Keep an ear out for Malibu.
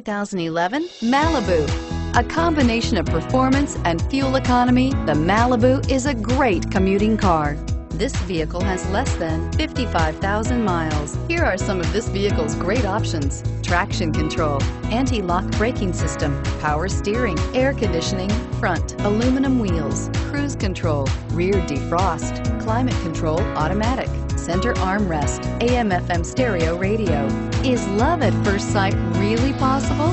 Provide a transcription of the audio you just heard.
2011 Malibu. A combination of performance and fuel economy, the Malibu is a great commuting car. This vehicle has less than 55,000 miles. Here are some of this vehicle's great options: traction control, anti-lock braking system, power steering, air conditioning, front aluminum wheels, cruise control, rear defrost, climate control automatic, center armrest, AM/FM stereo radio. Is love at first sight really possible?